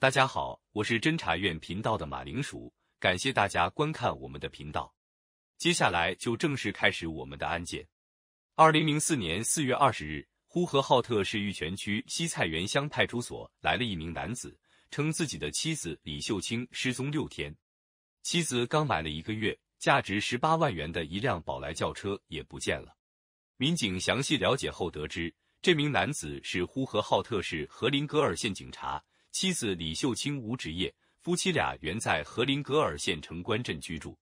大家好，我是侦查院频道的马铃薯，感谢大家观看我们的频道。接下来就正式开始我们的案件。2004年4月20日，呼和浩特市玉泉区西菜园乡派出所来了一名男子，称自己的妻子李秀清失踪6天。妻子刚买了1个月，价值18万元的一辆宝来轿车也不见了。民警详细了解后得知，这名男子是呼和浩特市和林格尔县警察。 妻子李秀清无职业，夫妻俩原在和林格尔县城关镇居住。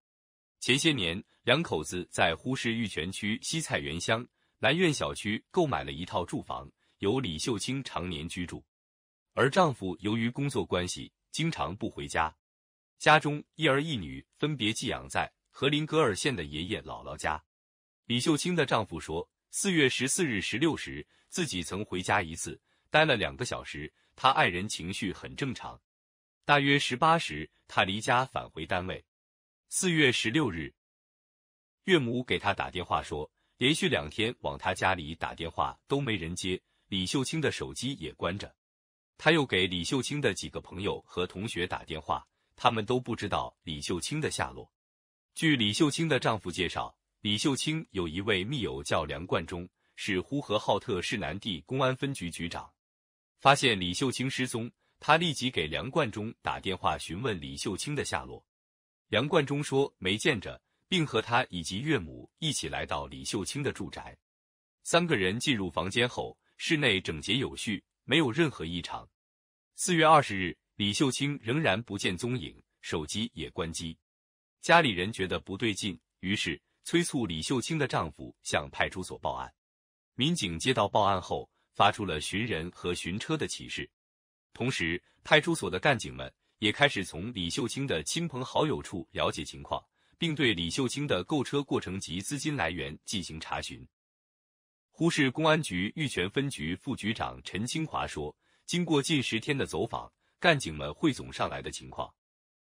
前些年，两口子在呼市玉泉区西菜园乡南苑小区购买了一套住房，由李秀清常年居住。而丈夫由于工作关系，经常不回家。家中一儿一女分别寄养在和林格尔县的爷爷姥姥家。李秀清的丈夫说，4月14日16时，自己曾回家一次，待了2个小时。 他爱人情绪很正常，大约18时，他离家返回单位。4月16日，岳母给他打电话说，连续2天往他家里打电话都没人接，李秀清的手机也关着。他又给李秀清的几个朋友和同学打电话，他们都不知道李秀清的下落。据李秀清的丈夫介绍，李秀清有一位密友叫梁冠忠，是呼和浩特市南地公安分局局长。 发现李秀清失踪，他立即给梁冠忠打电话询问李秀清的下落。梁冠忠说没见着，并和他以及岳母一起来到李秀清的住宅。3个人进入房间后，室内整洁有序，没有任何异常。4月20日，李秀清仍然不见踪影，手机也关机。家里人觉得不对劲，于是催促李秀清的丈夫向派出所报案。民警接到报案后， 发出了寻人和寻车的启事，同时派出所的干警们也开始从李秀清的亲朋好友处了解情况，并对李秀清的购车过程及资金来源进行查询。呼市公安局玉泉分局副局长陈清华说，经过近10天的走访，干警们汇总上来的情况，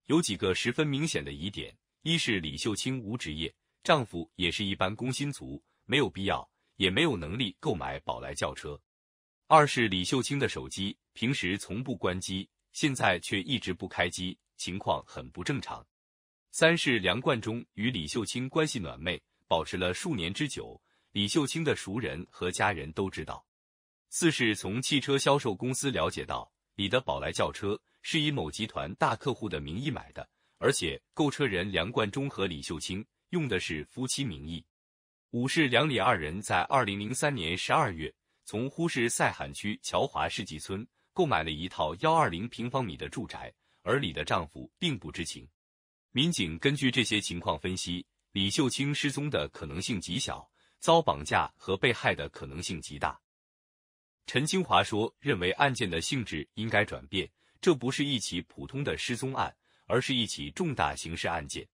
有几个十分明显的疑点：一是李秀清无职业，丈夫也是一般工薪族，没有必要，也没有能力购买宝来轿车。 二是李秀清的手机平时从不关机，现在却一直不开机，情况很不正常。三是梁冠忠与李秀清关系暖昧，保持了数年之久，李秀清的熟人和家人都知道。四是从汽车销售公司了解到，李的宝来轿车是以某集团大客户的名义买的，而且购车人梁冠忠和李秀清用的是夫妻名义。五是梁李二人在2003年12月 从呼市赛罕区侨华世纪村购买了一套120平方米的住宅，而李的丈夫并不知情。民警根据这些情况分析，李秀清失踪的可能性极小，遭绑架和被害的可能性极大。陈清华说，认为案件的性质应该转变，这不是一起普通的失踪案，而是一起重大刑事案件。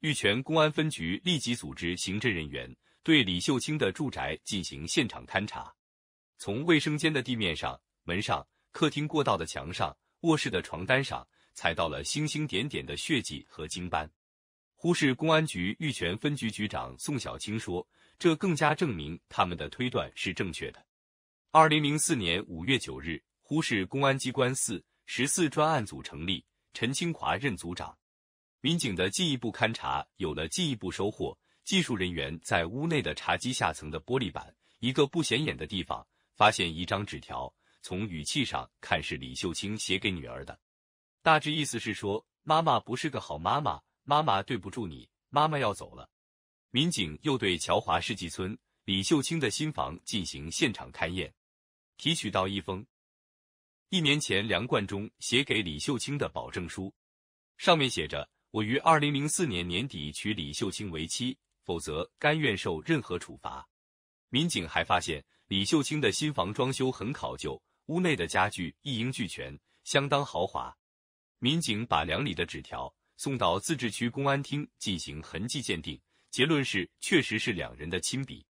玉泉公安分局立即组织刑侦人员对李秀清的住宅进行现场勘查。 从卫生间的地面上、门上、客厅过道的墙上、卧室的床单上，踩到了星星点点的血迹和精斑。呼市公安局玉泉分局局长宋小清说：“这更加证明他们的推断是正确的。”2004年5月9日，呼市公安机关414专案组成立，陈清华任组长。民警的进一步勘查有了进一步收获。技术人员在屋内的茶几下层的玻璃板一个不显眼的地方 发现一张纸条，从语气上看是李秀清写给女儿的，大致意思是说：“妈妈不是个好妈妈，妈妈对不住你，妈妈要走了。”民警又对侨华世纪村李秀清的新房进行现场勘验，提取到一封1年前梁冠忠写给李秀清的保证书，上面写着：“我于2004年年底娶李秀清为妻，否则甘愿受任何处罚。”民警还发现 李秀清的新房装修很考究，屋内的家具一应俱全，相当豪华。民警把梁李的纸条送到自治区公安厅进行痕迹鉴定，结论是确实是两人的亲笔。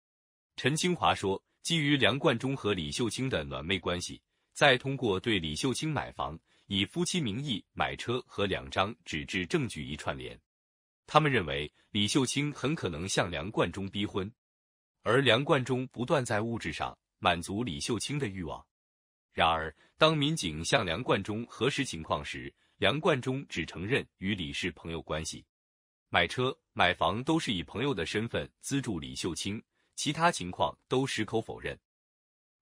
陈清华说，基于梁冠忠和李秀清的暖昧关系，再通过对李秀清买房、以夫妻名义买车和2张纸质证据一串联，他们认为李秀清很可能向梁冠忠逼婚。 而梁冠忠不断在物质上满足李秀清的欲望，然而，当民警向梁冠中核实情况时，梁冠中只承认与李是朋友关系，买车、买房都是以朋友的身份资助李秀清，其他情况都矢口否认。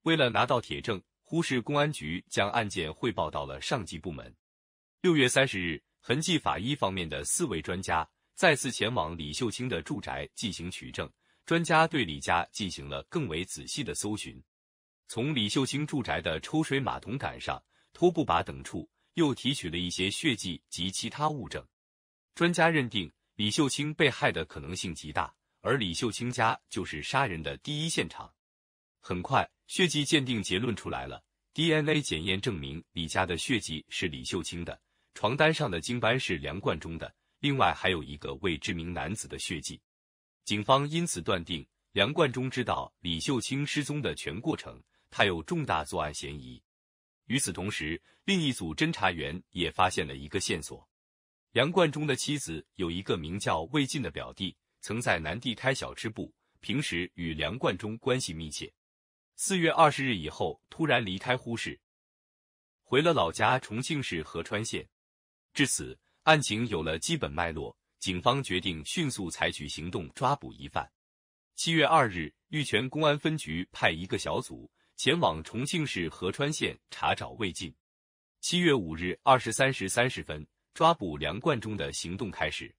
为了拿到铁证，呼市公安局将案件汇报到了上级部门。6月30日，痕迹法医方面的4位专家再次前往李秀清的住宅进行取证，专家对李家进行了更为仔细的搜寻。从李秀清住宅的抽水马桶杆上、拖布把等处，又提取了一些血迹及其他物证。专家认定李秀清被害的可能性极大，而李秀清家就是杀人的第一现场。很快，血迹鉴定结论出来了， DNA 检验证明李家的血迹是李秀清的，床单上的精斑是梁冠中的，另外还有一个未知名男子的血迹。警方因此断定，梁冠中知道李秀清失踪的全过程，他有重大作案嫌疑。与此同时，另一组侦查员也发现了一个线索：梁冠中的妻子有一个名叫魏进的表弟，曾在南地开小吃部，平时与梁冠中关系密切。4月20日以后，突然离开呼市，回了老家重庆市合川县。至此，案情有了基本脉络，警方决定迅速采取行动抓捕疑犯。7月2日，玉泉公安分局派一个小组前往重庆市合川县查找魏进。7月5日23时30分，抓捕梁冠中的行动开始。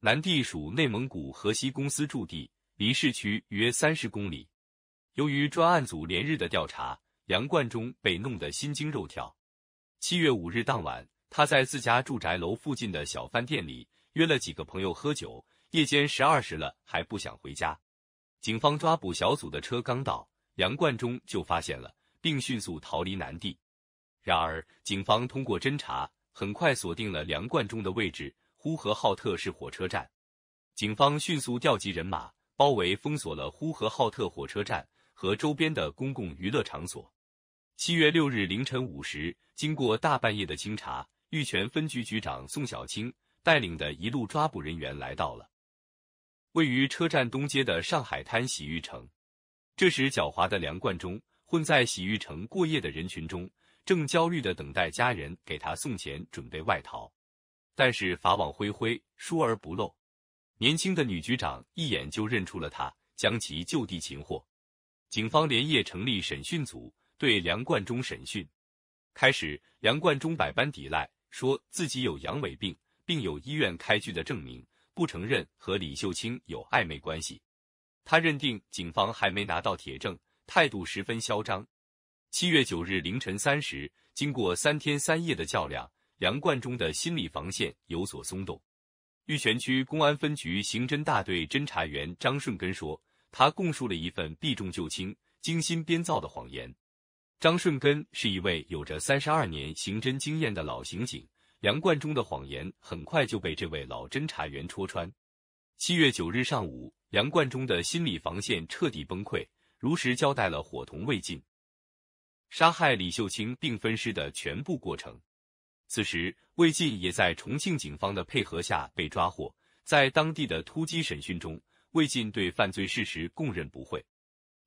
南地属内蒙古河西公司驻地，离市区约30公里。由于专案组连日的调查，梁冠中被弄得心惊肉跳。7月5日当晚，他在自家住宅楼附近的小饭店里约了几个朋友喝酒，夜间12时了还不想回家。警方抓捕小组的车刚到，梁冠中就发现了，并迅速逃离南地。然而，警方通过侦查，很快锁定了梁冠中的位置——呼和浩特市火车站。警方迅速调集人马，包围封锁了呼和浩特火车站和周边的公共娱乐场所。7月6日凌晨5时，经过大半夜的清查，玉泉分局局长宋小清带领的一路抓捕人员来到了位于车站东街的上海滩洗浴城。这时狡猾的梁冠中混在洗浴城过夜的人群中，正焦虑地等待家人给他送钱准备外逃。但是法网恢恢，疏而不漏，年轻的女局长一眼就认出了他，将其就地擒获。警方连夜成立审讯组，对梁冠中审讯。开始，梁冠中百般抵赖，说自己有阳痿病，并有医院开具的证明，不承认和李秀清有暧昧关系。他认定警方还没拿到铁证，态度十分嚣张。7月9日凌晨3时，经过3天3夜的较量，梁冠中的心理防线有所松动。玉泉区公安分局刑侦大队侦查员张顺根说，他供述了一份避重就轻、精心编造的谎言。张顺根是一位有着32年刑侦经验的老刑警，梁冠中的谎言很快就被这位老侦查员戳穿。7月9日上午，梁冠中的心理防线彻底崩溃，如实交代了伙同魏进杀害李秀清并分尸的全部过程。此时，魏进也在重庆警方的配合下被抓获。在当地的突击审讯中，魏进对犯罪事实供认不讳。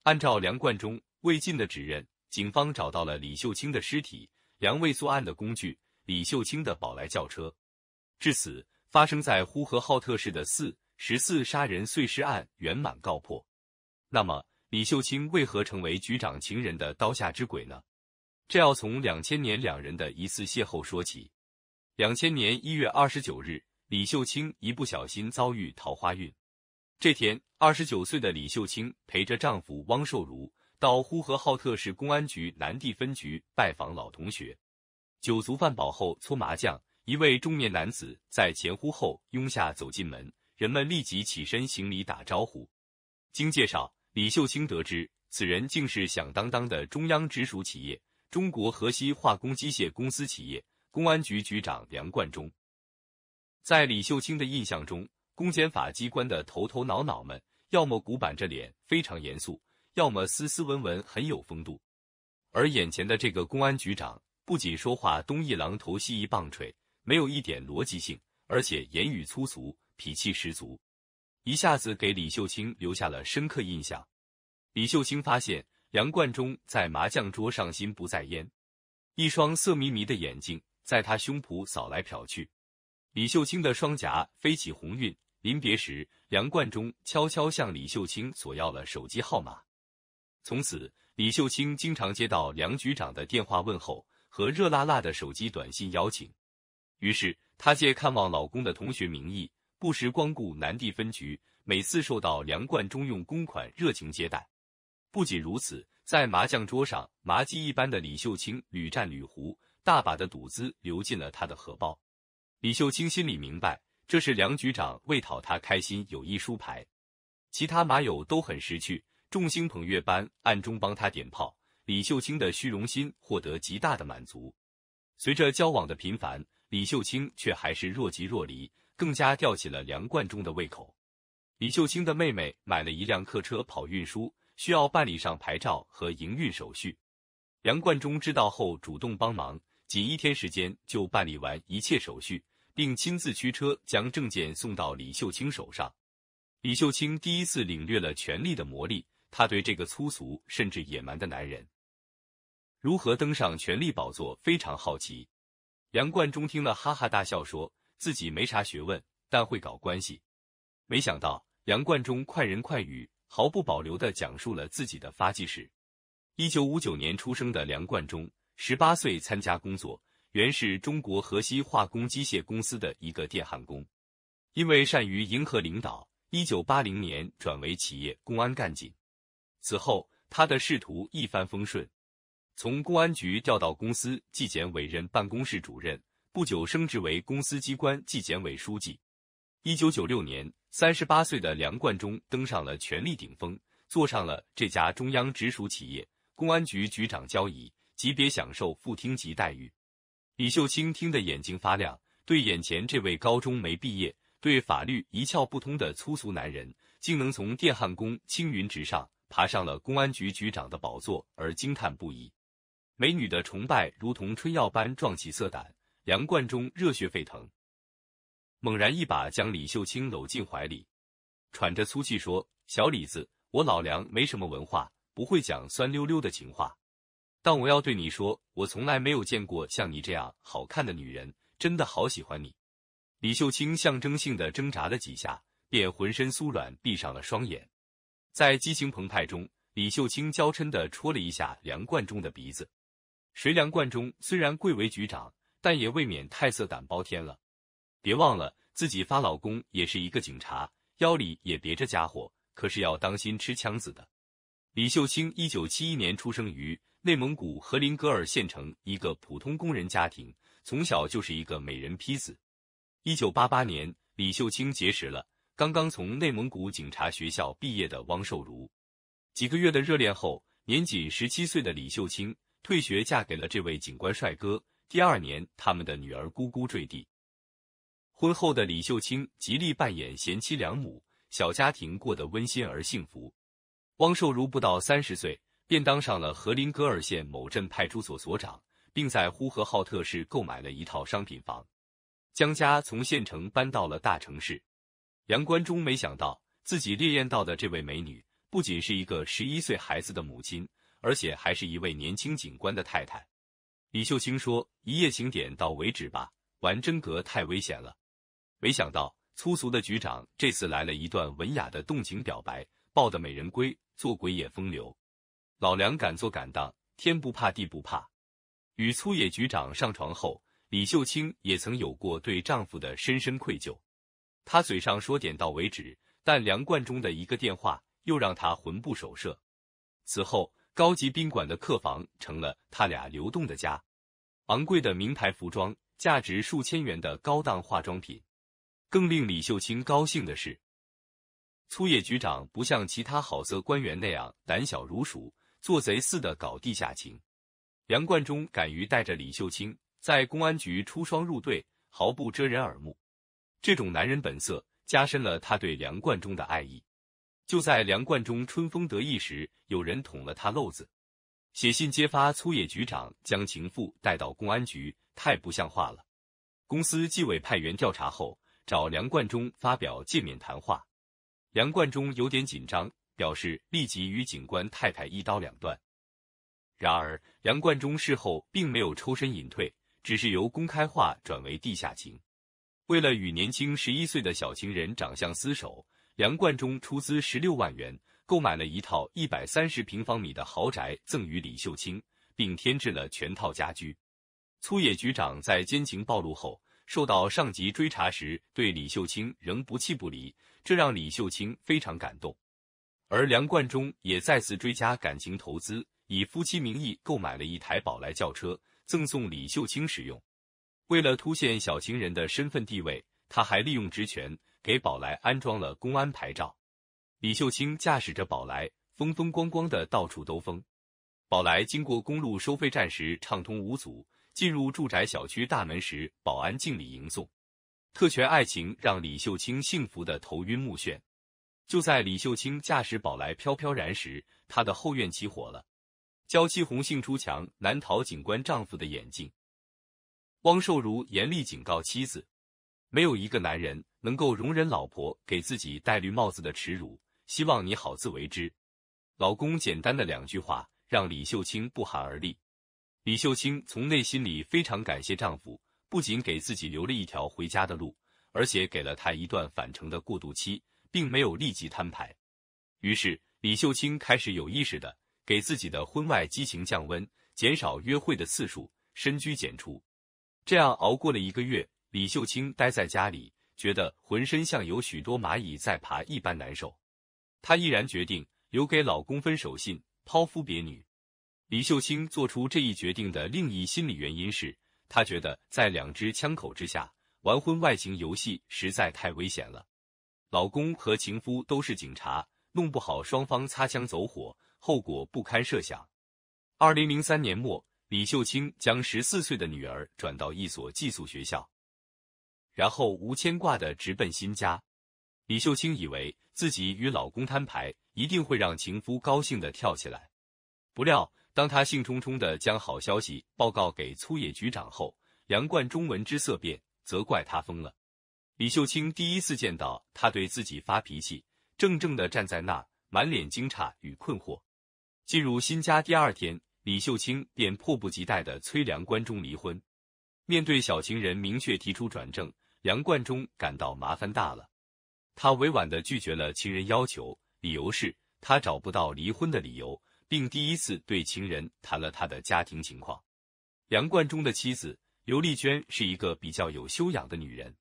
按照梁冠中、魏进的指认，警方找到了李秀清的尸体、梁卫作案的工具、李秀清的宝来轿车。至此，发生在呼和浩特市的4·14杀人碎尸案圆满告破。那么，李秀清为何成为局长情人的刀下之鬼呢？这要从2000年两人的一次邂逅说起。2000年1月29日，李秀清一不小心遭遇桃花运。这天，29岁的李秀清陪着丈夫汪寿如到呼和浩特市公安局南地分局拜访老同学。酒足饭饱后搓麻将，一位中年男子在前呼后拥下走进门，人们立即起身行礼打招呼。经介绍，李秀清得知此人竟是响当当的中央直属企业中国河西化工机械公司企业公安局局长梁冠中。在李秀清的印象中，公检法机关的头脑脑们要么古板着脸非常严肃，要么斯斯文文很有风度。而眼前的这个公安局长不仅说话东一榔头西一棒槌，没有一点逻辑性，而且言语粗俗，脾气十足，一下子给李秀清留下了深刻印象。李秀清发现梁冠中在麻将桌上心不在焉，一双色迷迷的眼睛在他胸脯扫来瞟去。李秀清的双颊飞起红晕。临别时，梁冠中悄悄向李秀清索要了手机号码。从此，李秀清经常接到梁局长的电话问候和热辣辣的手机短信邀请。于是，她借看望老公的同学名义，不时光顾南地分局，每次受到梁冠中用公款热情接待。不仅如此，在麻将桌上，麻鸡一般的李秀清屡战屡胡，大把的赌资流进了她的荷包。李秀清心里明白，这是梁局长为讨她开心有意输牌。其他麻友都很识趣，众星捧月般暗中帮她点炮。李秀清的虚荣心获得极大的满足。随着交往的频繁，李秀清却还是若即若离，更加吊起了梁冠中的胃口。李秀清的妹妹买了一辆客车跑运输，需要办理上牌照和营运手续。梁冠中知道后主动帮忙，仅1天时间就办理完一切手续，并亲自驱车将证件送到李秀清手上。李秀清第一次领略了权力的魔力，她对这个粗俗甚至野蛮的男人如何登上权力宝座非常好奇。梁冠中听了哈哈大笑，说自己没啥学问，但会搞关系。没想到梁冠中快人快语，毫不保留地讲述了自己的发迹史。1959年出生的梁冠中18岁参加工作，原是中国河西化工机械公司的一个电焊工。因为善于迎合领导，1980年转为企业公安干警。此后他的仕途一帆风顺，从公安局调到公司纪检委任办公室主任，不久升职为公司机关纪检委书记。1996年38岁的梁冠中登上了权力顶峰，坐上了这家中央直属企业公安局局长交椅，级别享受副厅级待遇。李秀清听得眼睛发亮，对眼前这位高中没毕业，对法律一窍不通的粗俗男人，竟能从电焊工青云直上，爬上了公安局局长的宝座而惊叹不已。美女的崇拜如同春药般壮起色胆，梁冠中热血沸腾，猛然一把将李秀清搂进怀里，喘着粗气说：“小李子，我老梁没什么文化，不会讲酸溜溜的情话，但我要对你说，我从来没有见过像你这样好看的女人，真的好喜欢你。”李秀清象征性的挣扎了几下，便浑身酥软，闭上了双眼。在激情澎湃中，李秀清娇嗔地戳了一下梁冠中的鼻子。谁梁冠中虽然贵为局长，但也未免太色胆包天了。别忘了自己发老公也是一个警察，腰里也别着家伙，可是要当心吃枪子的。李秀清1971年出生于内蒙古和林格尔县城一个普通工人家庭，从小就是一个美人坯子。1988年，李秀清结识了刚刚从内蒙古警察学校毕业的汪寿如。几个月的热恋后，年仅17岁的李秀清退学嫁给了这位警官帅哥，第2年他们的女儿咕咕坠地。婚后的李秀清极力扮演贤妻良母，小家庭过得温馨而幸福。汪寿如不到30岁便当上了和林格尔县某镇派出所所长，并在呼和浩特市购买了一套商品房，将家从县城搬到了大城市。梁冠中没想到自己猎艳到的这位美女，不仅是一个11岁孩子的母亲，而且还是一位年轻警官的太太。李秀清说：“一夜情点到为止吧，玩真格太危险了。”没想到粗俗的局长这次来了一段文雅的动情表白，抱得美人归，做鬼也风流。老梁敢做敢当，天不怕地不怕。与粗野局长上床后，李秀清也曾有过对丈夫的深深愧疚。她嘴上说点到为止，但梁冠中的一个电话又让她魂不守舍。此后高级宾馆的客房成了他俩流动的家，昂贵的名牌服装，价值数千元的高档化妆品。更令李秀清高兴的是，粗野局长不像其他好色官员那样胆小如鼠，做贼似的搞地下情。梁冠中敢于带着李秀清在公安局出双入对，毫不遮人耳目。这种男人本色加深了他对梁冠中的爱意。就在梁冠中春风得意时，有人捅了他漏子，写信揭发粗野局长将情妇带到公安局，太不像话了。公司纪委派员调查后，找梁冠中发表见面谈话。梁冠中有点紧张，表示立即与警官太太一刀两断。然而，杨贯中事后并没有抽身隐退，只是由公开化转为地下情。为了与年轻11岁的小情人长相厮守，杨贯中出资16万元购买了一套130平方米的豪宅赠与李秀清，并添置了全套家居。粗野局长在奸情暴露后，受到上级追查时，对李秀清仍不弃不离，这让李秀清非常感动。而梁冠中也再次追加感情投资，以夫妻名义购买了一台宝来轿车，赠送李秀清使用。为了凸显小情人的身份地位，他还利用职权给宝来安装了公安牌照。李秀清驾驶着宝来，风风光光的到处兜风。宝来经过公路收费站时畅通无阻。进入住宅小区大门时，保安敬礼迎送。特权爱情让李秀清幸福的头晕目眩。就在李秀清驾驶宝来飘飘然时，她的后院起火了。娇妻红杏出墙难逃警官丈夫的眼镜。汪寿如严厉警告妻子，没有一个男人能够容忍老婆给自己戴绿帽子的耻辱，希望你好自为之。老公简单的两句话让李秀清不寒而栗。李秀清从内心里非常感谢丈夫，不仅给自己留了一条回家的路，而且给了她一段返程的过渡期，并没有立即摊牌。于是，李秀清开始有意识地给自己的婚外激情降温，减少约会的次数，深居简出。这样熬过了一个月，李秀清待在家里，觉得浑身像有许多蚂蚁在爬一般难受。她毅然决定留给老公分手信，抛夫别女。李秀清做出这一决定的另一心理原因是，她觉得在两只枪口之下玩婚外情游戏实在太危险了。老公和情夫都是警察，弄不好双方擦枪走火，后果不堪设想。2003年末，李秀清将14岁的女儿转到一所寄宿学校，然后无牵挂地直奔新家。李秀清以为自己与老公摊牌一定会让情夫高兴地跳起来，不料当他兴冲冲地将好消息报告给粗野局长后，杨贯中闻之色变，责怪他疯了。李秀清第一次见到他对自己发脾气，怔怔地站在那儿，满脸惊诧与困惑。进入新家第二天，李秀清便迫不及待地催梁贯中离婚。面对小情人明确提出转正，梁贯中感到麻烦大了。他委婉地拒绝了情人要求，理由是他找不到离婚的理由，并第一次对情人谈了他的家庭情况。杨贯中的妻子刘丽娟是一个比较有修养的女人，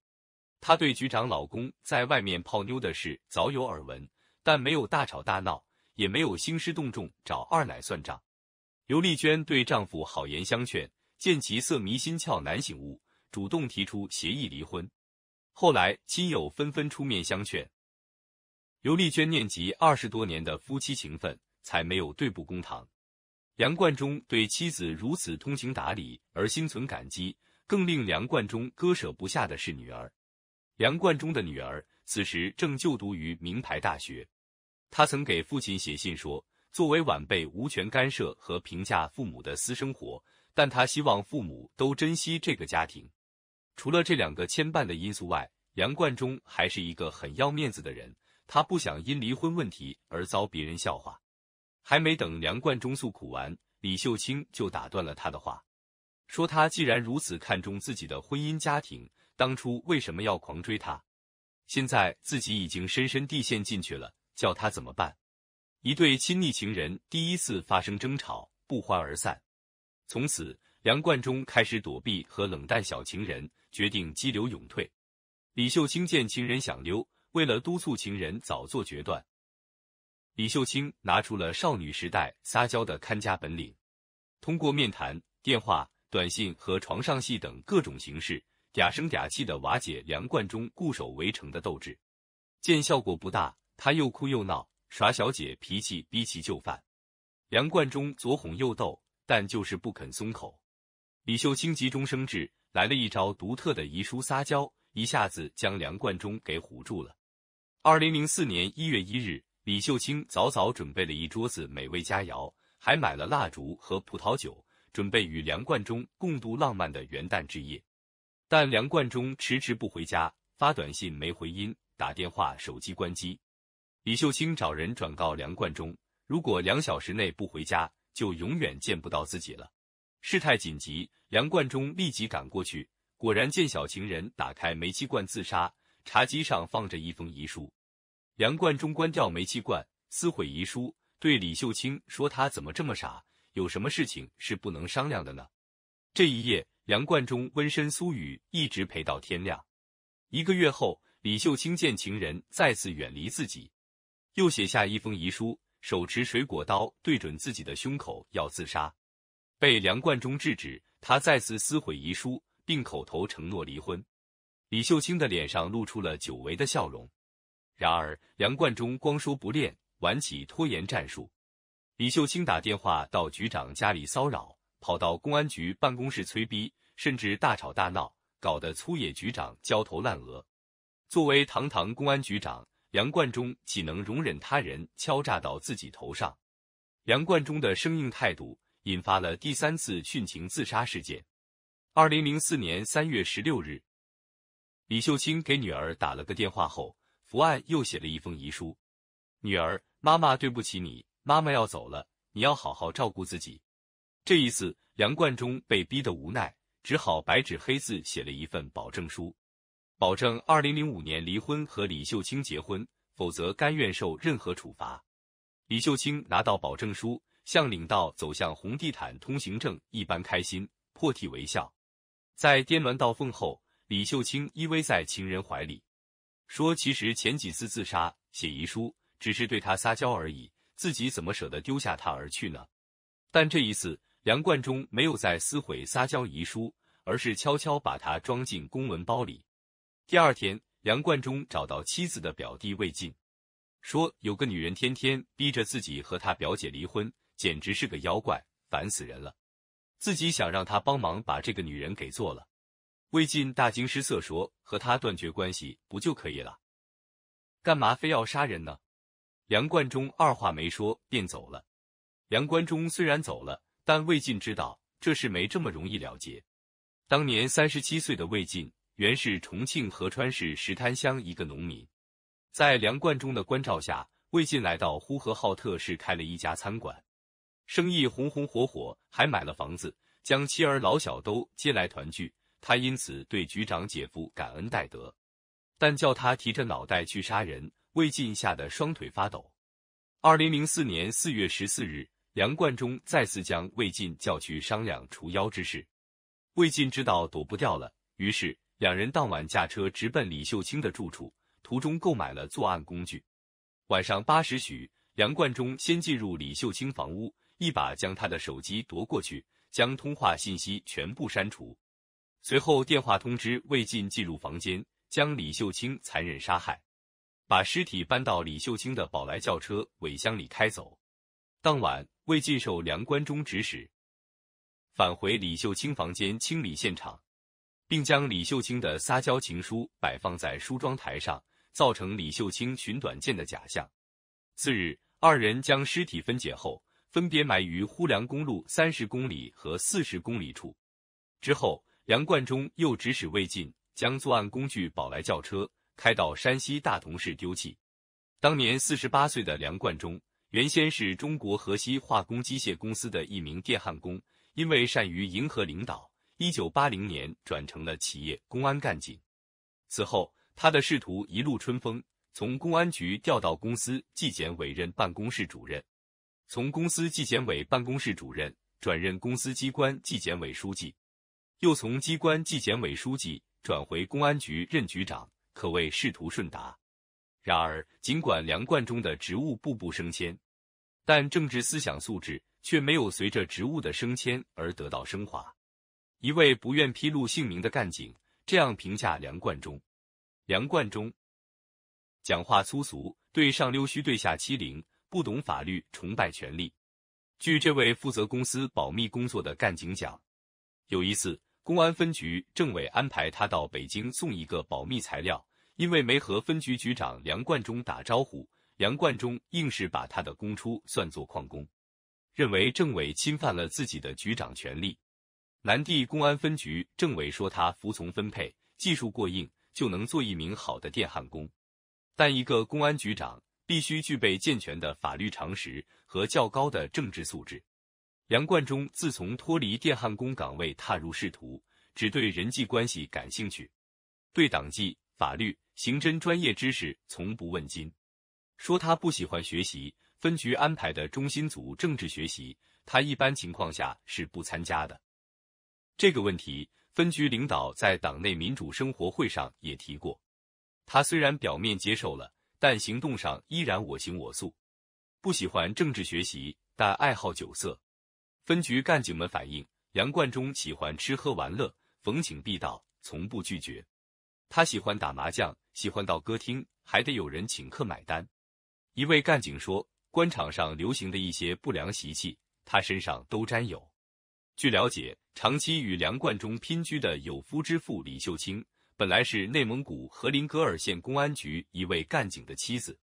她对局长老公在外面泡妞的事早有耳闻，但没有大吵大闹，也没有兴师动众找二奶算账。刘丽娟对丈夫好言相劝，见其色迷心窍难醒悟，主动提出协议离婚。后来亲友纷纷出面相劝，刘丽娟念及20多年的夫妻情分，才没有对簿公堂。梁贯中对妻子如此通情达理而心存感激，更令梁贯中割舍不下的是女儿。梁贯中的女儿此时正就读于名牌大学，她曾给父亲写信说，作为晚辈无权干涉和评价父母的私生活，但她希望父母都珍惜这个家庭。除了这两个牵绊的因素外，梁贯中还是一个很要面子的人，他不想因离婚问题而遭别人笑话。还没等梁贯中诉苦完，李秀清就打断了他的话，说他既然如此看重自己的婚姻家庭，当初为什么要狂追他？现在自己已经深深地陷进去了，叫他怎么办？一对亲昵情人第一次发生争吵，不欢而散。从此，梁贯中开始躲避和冷淡小情人，决定激流勇退。李秀清见情人想溜，为了督促情人早做决断，李秀清拿出了少女时代撒娇的看家本领，通过面谈、电话、短信和床上戏等各种形式，嗲声嗲气地瓦解梁贯中固守围城的斗志。见效果不大，他又哭又闹，耍小姐脾气逼其就范。梁贯中左哄右斗，但就是不肯松口。李秀清急中生智，来了一招独特的遗书撒娇，一下子将梁贯中给唬住了。2004年1月1日，李秀清早早准备了一桌子美味佳肴，还买了蜡烛和葡萄酒，准备与梁贯中共度浪漫的元旦之夜。但梁贯中迟迟不回家，发短信没回音，打电话手机关机。李秀清找人转告梁贯中，如果2小时内不回家，就永远见不到自己了。事态紧急，梁冠中立即赶过去，果然见小情人打开煤气罐自杀，茶几上放着一封遗书。梁冠中关掉煤气罐，撕毁遗书，对李秀清说：“他怎么这么傻？有什么事情是不能商量的呢？”这一夜，梁冠中温身苏雨，一直陪到天亮。1个月后，李秀清见情人再次远离自己，又写下一封遗书，手持水果刀对准自己的胸口要自杀，被梁冠中制止。他再次撕毁遗书，并口头承诺离婚。李秀清的脸上露出了久违的笑容。然而，梁冠中光说不练，玩起拖延战术。李秀清打电话到局长家里骚扰，跑到公安局办公室催逼，甚至大吵大闹，搞得粗野局长焦头烂额。作为堂堂公安局长，梁冠中岂能容忍他人敲诈到自己头上？梁冠中的生硬态度引发了第3次殉情自杀事件。2004年3月16日，李秀清给女儿打了个电话后，伏案又写了一封遗书：“女儿，妈妈对不起你，妈妈要走了，你要好好照顾自己。”这一次，梁冠中被逼得无奈，只好白纸黑字写了一份保证书，保证2005年离婚和李秀清结婚，否则甘愿受任何处罚。李秀清拿到保证书，像领到走向红地毯通行证一般开心，破涕为笑。在颠鸾倒凤后，李秀清依偎在情人怀里，说其实前几次自杀写遗书只是对他撒娇而已，自己怎么舍得丢下他而去呢？但这一次，梁冠中没有再撕毁撒娇遗书，而是悄悄把它装进公文包里。第2天，梁冠中找到妻子的表弟魏晋，说有个女人天天逼着自己和他表姐离婚，简直是个妖怪，烦死人了，自己想让他帮忙把这个女人给做了。魏晋大惊失色说：“和他断绝关系不就可以了？干嘛非要杀人呢？”梁冠中二话没说便走了。梁冠中虽然走了，但魏晋知道这事没这么容易了结。当年37岁的魏晋原是重庆合川市石滩乡一个农民，在梁冠中的关照下，魏晋来到呼和浩特市开了一家餐馆，生意红红火火，还买了房子，将妻儿老小都接来团聚。他因此对局长姐夫感恩戴德，但叫他提着脑袋去杀人，魏晋吓得双腿发抖。2004年4月14日，梁冠中再次将魏晋叫去商量除妖之事。魏晋知道躲不掉了，于是两人当晚驾车直奔李秀清的住处，途中购买了作案工具。晚上8时许，梁冠中先进入李秀清房屋，一把将他的手机夺过去，将通话信息全部删除。随后电话通知魏晋进入房间，将李秀清残忍杀害，把尸体搬到李秀清的宝来轿车尾箱里开走。当晚，魏晋受梁冠中指使，返回李秀清房间清理现场，并将李秀清的撒娇情书摆放在梳妆台上，造成李秀清裙短见的假象。次日，二人将尸体分解后，分别埋于呼梁公路30公里和40公里处。之后，梁冠中又指使魏晋将作案工具宝来轿车开到山西大同市丢弃。当年48岁的梁冠中原先是中国河西化工机械公司的一名电焊工，因为善于迎合领导，1980年转成了企业公安干警。此后，他的仕途一路春风，从公安局调到公司纪检委任办公室主任，从公司纪检委办公室主任转任公司机关纪检委书记，又从机关纪检委书记转回公安局任局长，可谓仕途顺达。然而，尽管梁冠中的职务步步升迁，但政治思想素质却没有随着职务的升迁而得到升华。一位不愿披露姓名的干警这样评价梁冠中：“梁冠中讲话粗俗，对上溜须，对下欺凌，不懂法律，崇拜权力。”据这位负责公司保密工作的干警讲，有一次公安分局政委安排他到北京送一个保密材料，因为没和分局局长梁冠中打招呼，梁冠中硬是把他的公出算作旷工，认为政委侵犯了自己的局长权力。南地公安分局政委说他服从分配，技术过硬，就能做一名好的电焊工。但一个公安局长必须具备健全的法律常识和较高的政治素质。梁冠中自从脱离电焊工岗位踏入仕途，只对人际关系感兴趣，对党纪、法律、刑侦专业知识从不问津。说他不喜欢学习，分局安排的中心组政治学习，他一般情况下是不参加的。这个问题，分局领导在党内民主生活会上也提过。他虽然表面接受了，但行动上依然我行我素。不喜欢政治学习，但爱好酒色。分局干警们反映，梁冠中喜欢吃喝玩乐，逢请必到，从不拒绝。他喜欢打麻将，喜欢到歌厅，还得有人请客买单。一位干警说，官场上流行的一些不良习气，他身上都沾有。据了解，长期与梁冠中拼居的有夫之妇李秀清，本来是内蒙古和林格尔县公安局一位干警的妻子。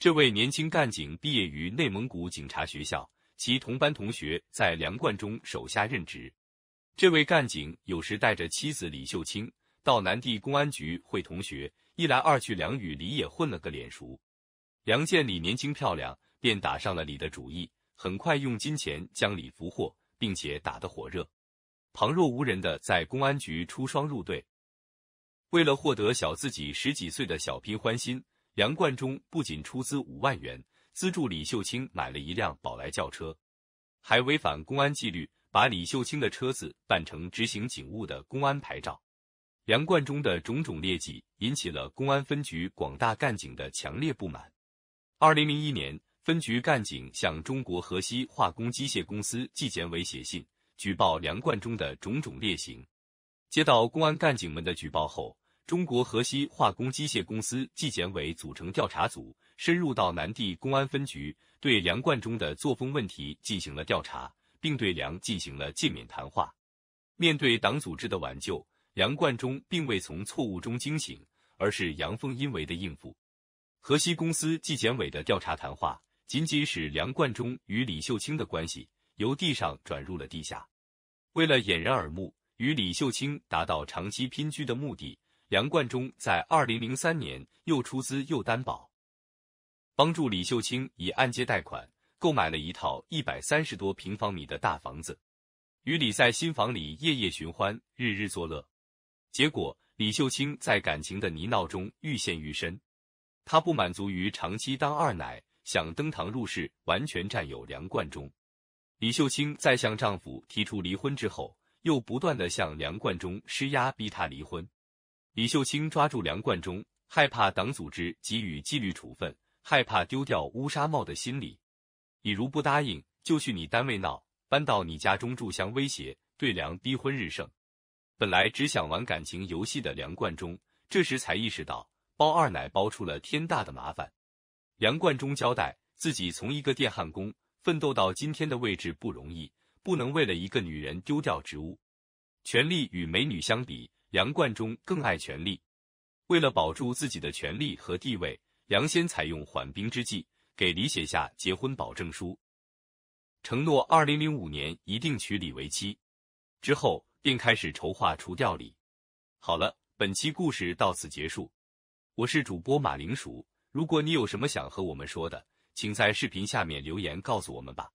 这位年轻干警毕业于内蒙古警察学校，其同班同学在梁冠中手下任职。这位干警有时带着妻子李秀清到南地公安局会同学，一来二去，梁与李也混了个脸熟。梁见李年轻漂亮，便打上了李的主意，很快用金钱将李俘获，并且打得火热，旁若无人的在公安局出双入对。为了获得小自己十几岁的小拼欢心，梁冠中不仅出资5万元资助李秀清买了一辆宝来轿车，还违反公安纪律，把李秀清的车子办成执行警务的公安牌照。梁冠中的种种劣迹引起了公安分局广大干警的强烈不满。2001年，分局干警向中国河西化工机械公司纪检委写信，举报梁冠中的种种劣行。接到公安干警们的举报后，中国河西化工机械公司纪检委组成调查组，深入到南地公安分局，对梁冠中的作风问题进行了调查，并对梁进行了诫勉谈话。面对党组织的挽救，梁冠中并未从错误中惊醒，而是阳奉阴违的应付。河西公司纪检委的调查谈话，仅仅使梁冠中与李秀清的关系由地上转入了地下。为了掩人耳目，与李秀清达到长期拼居的目的，梁冠中在2003年又出资又担保，帮助李秀清以按揭贷款购买了一套130多平方米的大房子，与李在新房里夜夜寻欢，日日作乐。结果李秀清在感情的泥淖中愈陷愈深，他不满足于长期当二奶，想登堂入室，完全占有梁冠中。李秀清在向丈夫提出离婚之后，又不断地向梁冠中施压，逼他离婚。李秀清抓住梁冠中，害怕党组织给予纪律处分，害怕丢掉乌纱帽的心理，你如不答应，就去你单位闹，搬到你家中住，相威胁，对梁逼婚日盛。本来只想玩感情游戏的梁冠中，这时才意识到包二奶包出了天大的麻烦。梁冠中交代，自己从一个电焊工奋斗到今天的位置不容易，不能为了一个女人丢掉职务。权力与美女相比，梁冠中更爱权力。为了保住自己的权力和地位，梁先采用缓兵之计，给李写下结婚保证书，承诺2005年一定娶李为妻，之后便开始筹划除掉李。好了，本期故事到此结束，我是主播马铃薯，如果你有什么想和我们说的，请在视频下面留言告诉我们吧。